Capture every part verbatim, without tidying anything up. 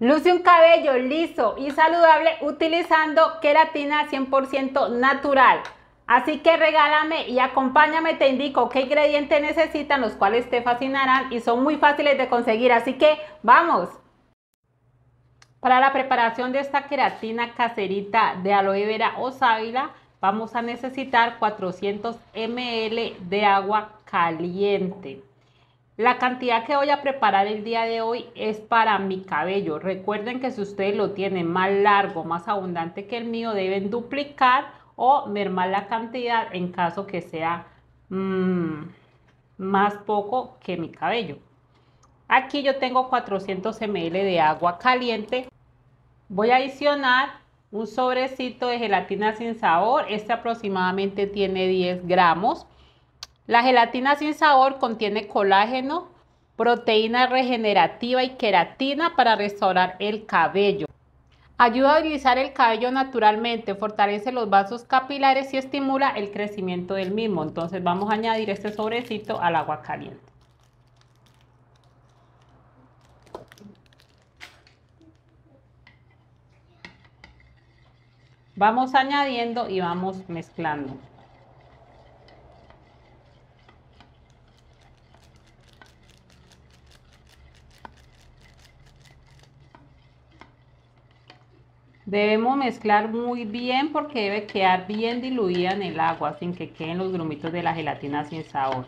Luce un cabello liso y saludable utilizando queratina cien por ciento natural. Así que regálame y acompáñame, te indico qué ingredientes necesitan, los cuales te fascinarán y son muy fáciles de conseguir. Así que ¡vamos! Para la preparación de esta queratina caserita de aloe vera o sábila, vamos a necesitar cuatrocientos mililitros de agua caliente. La cantidad que voy a preparar el día de hoy es para mi cabello. Recuerden que si ustedes lo tienen más largo, más abundante que el mío, deben duplicar o mermar la cantidad en caso que sea mmm, más poco que mi cabello. Aquí yo tengo cuatrocientos mililitros de agua caliente. Voy a adicionar un sobrecito de gelatina sin sabor. Este aproximadamente tiene diez gramos. La gelatina sin sabor contiene colágeno, proteína regenerativa y queratina para restaurar el cabello. Ayuda a utilizar el cabello naturalmente, fortalece los vasos capilares y estimula el crecimiento del mismo. Entonces vamos a añadir este sobrecito al agua caliente. Vamos añadiendo y vamos mezclando. Debemos mezclar muy bien porque debe quedar bien diluida en el agua sin que queden los grumitos de la gelatina sin sabor.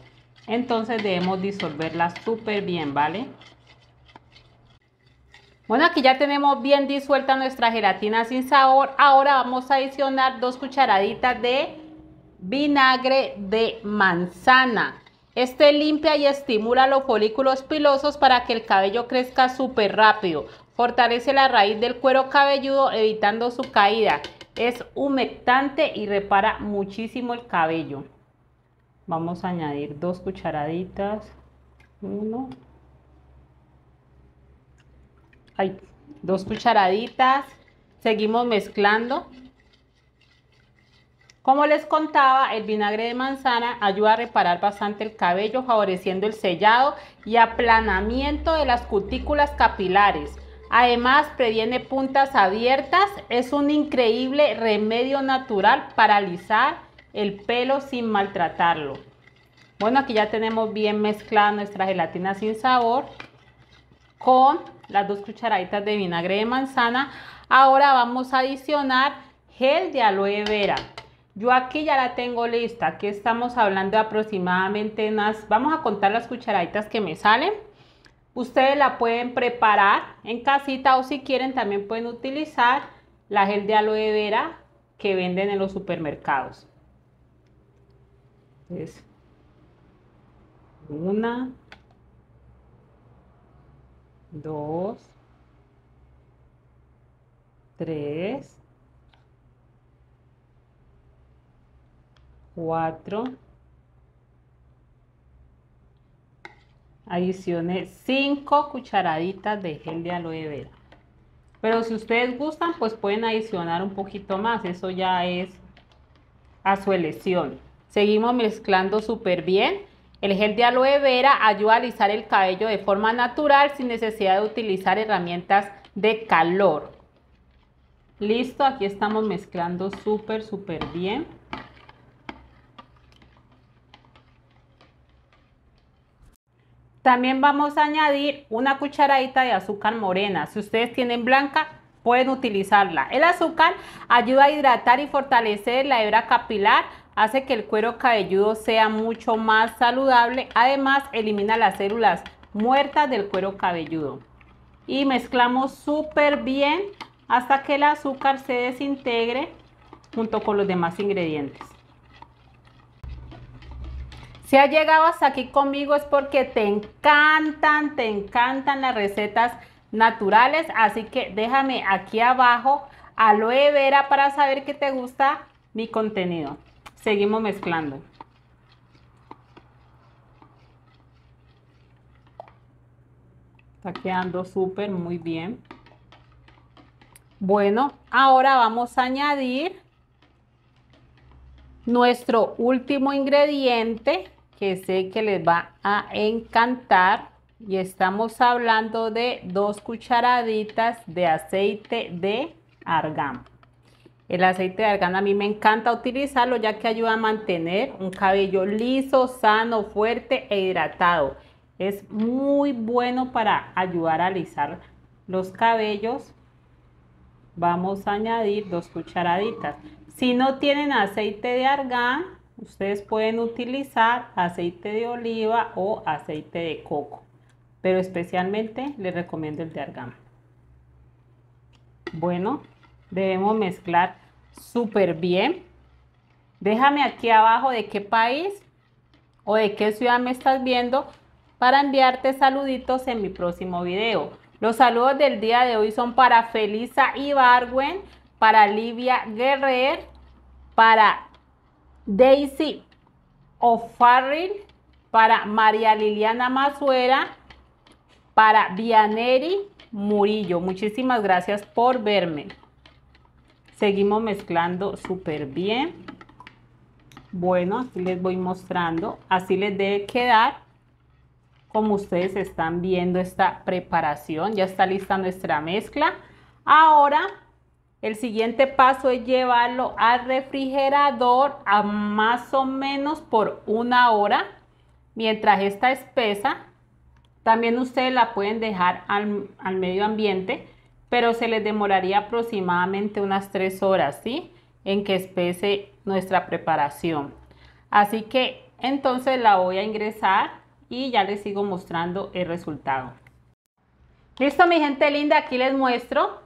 Entonces debemos disolverla súper bien, ¿vale? Bueno, aquí ya tenemos bien disuelta nuestra gelatina sin sabor. Ahora vamos a adicionar dos cucharaditas de vinagre de manzana. Este limpia y estimula los folículos pilosos para que el cabello crezca súper rápido. Fortalece la raíz del cuero cabelludo evitando su caída. Es humectante y repara muchísimo el cabello. Vamos a añadir dos cucharaditas. Uno. Ay, dos cucharaditas. Seguimos mezclando. Como les contaba, el vinagre de manzana ayuda a reparar bastante el cabello, favoreciendo el sellado y aplanamiento de las cutículas capilares. Además, previene puntas abiertas. Es un increíble remedio natural para alisar el pelo sin maltratarlo. Bueno, aquí ya tenemos bien mezclada nuestra gelatina sin sabor con las dos cucharaditas de vinagre de manzana. Ahora vamos a adicionar gel de aloe vera. Yo aquí ya la tengo lista. Aquí estamos hablando de aproximadamente unas, vamos a contar las cucharaditas que me salen. Ustedes la pueden preparar en casita o si quieren también pueden utilizar la gel de aloe vera que venden en los supermercados. Entonces, una, dos, tres, cuatro, adicioné cinco cucharaditas de gel de aloe vera, pero si ustedes gustan pues pueden adicionar un poquito más, eso ya es a su elección. Seguimos mezclando súper bien. El gel de aloe vera ayuda a alisar el cabello de forma natural sin necesidad de utilizar herramientas de calor. Listo, aquí estamos mezclando súper súper bien. También vamos a añadir una cucharadita de azúcar morena. Si ustedes tienen blanca, pueden utilizarla. El azúcar ayuda a hidratar y fortalecer la hebra capilar, hace que el cuero cabelludo sea mucho más saludable. Además, elimina las células muertas del cuero cabelludo. Y mezclamos súper bien hasta que el azúcar se desintegre junto con los demás ingredientes. Si has llegado hasta aquí conmigo es porque te encantan, te encantan las recetas naturales. Así que déjame aquí abajo aloe vera para saber que te gusta mi contenido. Seguimos mezclando. Está quedando súper muy bien. Bueno, ahora vamos a añadir nuestro último ingrediente, que sé que les va a encantar, y estamos hablando de dos cucharaditas de aceite de argán. El aceite de argán a mí me encanta utilizarlo, ya que ayuda a mantener un cabello liso, sano, fuerte e hidratado. Es muy bueno para ayudar a alisar los cabellos. Vamos a añadir dos cucharaditas. Si no tienen aceite de argán, ustedes pueden utilizar aceite de oliva o aceite de coco, pero especialmente les recomiendo el de argán. Bueno, debemos mezclar súper bien. Déjame aquí abajo de qué país o de qué ciudad me estás viendo para enviarte saluditos en mi próximo video. Los saludos del día de hoy son para Felisa Ibargüen, para Livia Guerrero, para Daisy O'Farrill, para María Liliana Mazuera, para Vianeri Murillo. Muchísimas gracias por verme. Seguimos mezclando súper bien. Bueno, aquí les voy mostrando. Así les debe quedar. Como ustedes están viendo esta preparación, ya está lista nuestra mezcla. Ahora, el siguiente paso es llevarlo al refrigerador a más o menos por una hora. Mientras está espesa, también ustedes la pueden dejar al, al medio ambiente, pero se les demoraría aproximadamente unas tres horas, ¿sí?, en que espese nuestra preparación. Así que entonces la voy a ingresar y ya les sigo mostrando el resultado. Listo, mi gente linda, aquí les muestro.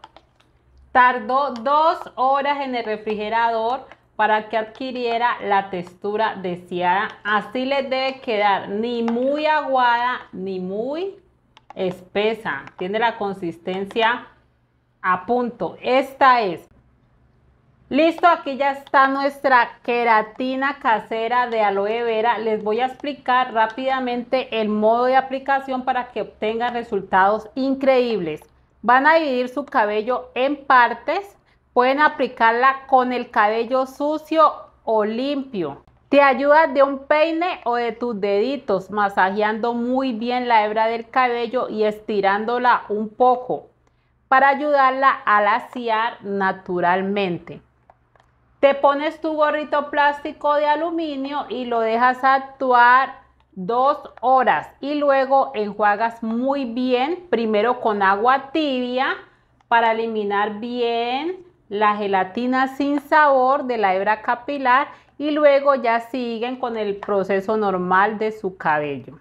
Tardó dos horas en el refrigerador para que adquiriera la textura deseada. Así les debe quedar, ni muy aguada ni muy espesa. Tiene la consistencia a punto. Esta es. Listo, aquí ya está nuestra queratina casera de aloe vera. Les voy a explicar rápidamente el modo de aplicación para que obtengan resultados increíbles. Van a dividir su cabello en partes. Pueden aplicarla con el cabello sucio o limpio. Te ayudas de un peine o de tus deditos, masajeando muy bien la hebra del cabello y estirándola un poco para ayudarla a laciar naturalmente. Te pones tu gorrito plástico de aluminio y lo dejas actuar dos horas y luego enjuagas muy bien, primero con agua tibia para eliminar bien la gelatina sin sabor de la hebra capilar y luego ya siguen con el proceso normal de su cabello,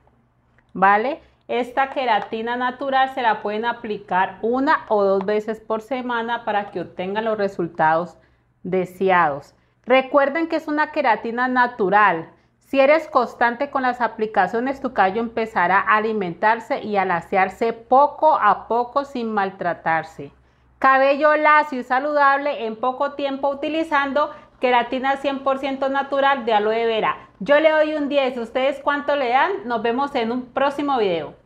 ¿vale? Esta queratina natural se la pueden aplicar una o dos veces por semana para que obtengan los resultados deseados. Recuerden que es una queratina natural. Si eres constante con las aplicaciones, tu cabello empezará a alimentarse y a laciarse poco a poco sin maltratarse. Cabello lacio y saludable en poco tiempo utilizando queratina cien por ciento natural de aloe vera. Yo le doy un diez. ¿Ustedes cuánto le dan? Nos vemos en un próximo video.